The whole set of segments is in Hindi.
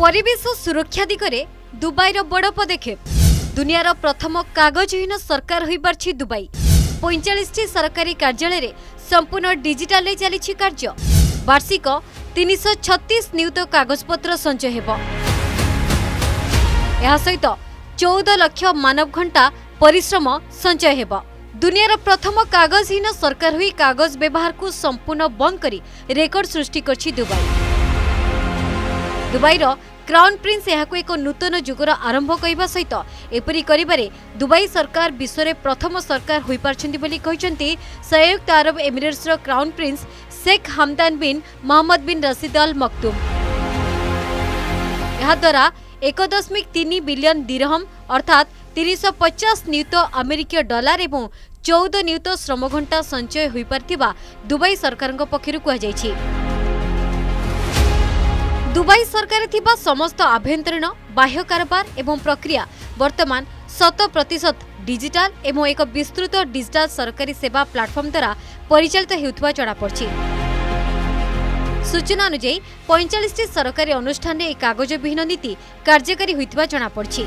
परिवेश सुरक्षा दिगरे दुबईर बड़ पदक्षेप। दुनियार प्रथम कागजहीन सरकार हो पार्टी दुबई। 45 सरकारी कार्यालय संपूर्ण डिजिटाल चली कार्य। वार्षिक 336 नियुत कागजपत्र संचय हो। यह सहित 14 लाख मानव घंटा परिश्रम संचय हो। दुनियार प्रथम कागजहीन सरकार हुई कागज व्यवहार को संपूर्ण बंद करी रेकर्ड सृष्टि करछि दुबई। दुबईर क्राउन प्रिंस यहाको एक नूतन जुगर आरंभ कहिबा सहित एपरी करिबारे दुबई सरकार विश्व प्रथम सरकार होई पारछन्ती बोली कहिसन्ती संयुक्त अरब Emirates crown prince Sheikh Hamdan bin Mohammed bin Rashid Al Maktoum. यह द्वारा 1.3 बिलियन दिरहम अर्थात 350 नियुत अमेरिकीय डॉलर एवं 14 नियुत श्रम घंटा संचय हो पार्थिबा दुबई सरकार पक्षर कहुई। दुबई सरकार थिबा समस्त आभ्यंतरीण बाह्य कारबार एवं प्रक्रिया वर्तमान 100% डिजिटाल एवं एक विस्तृत डिजिटाल सरकारी सेवा प्लाटफर्म द्वारा परिचालित होता जनापड़ी। सूचना अनुजाई 45 सरकारी अनुष्ठान एक कागज विहीन नीति कार्यकारी होता जनापड़ी।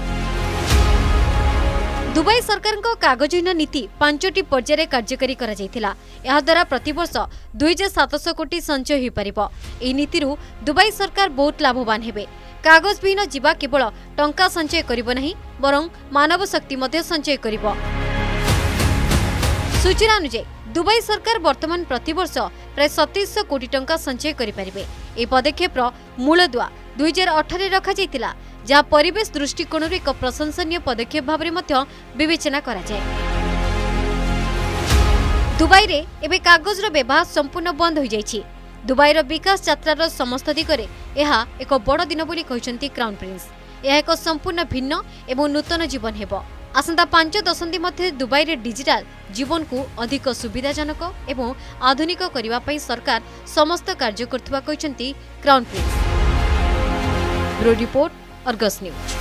दुबई सरकार को कागजहीन नीति 5टी पर्यायर कार्यकारी करा जायथिला। यह द्वारा प्रतिवर्ष 2700 कोटी संचय हो पारिबो। एही नीतिरु दुबई सरकार बहुत लाभवान हेबे। कागज विहीन जीवा केवल टंका संचय करिबो नहीं बरं मानव शक्ति मध्ये संचय करिबो। सूचना अनुसार दुबई सरकार वर्तमान प्रतिवर्ष प्राय 2700 कोटी टंका संचय करि पारिबे। ए पदक्षेपर मूलदुआ 2018 रखा जायतिला जहाँ परिवेश दृष्टिकोण एक प्रशंसनीय पदक्षेप भाव विवेचना करा जाय। दुबई रे एबे कागजर व्यवहार संपूर्ण बंद हो जायछि। दुबईर विकास यात्रार समस्त दिगरे यह एक बड़ दिन बोली कहते क्राउन प्रिंस। यह एक संपूर्ण भिन्न एवं नूतन जीवन हेब। आसंता 5 दशंधि मध्य दुबई रे डिजिटाल जीवन को अधिक सुविधाजनक एवं आधुनिक करने सरकार समस्त कार्य करथुवा कहते crown prince. Bureau report, Argus news.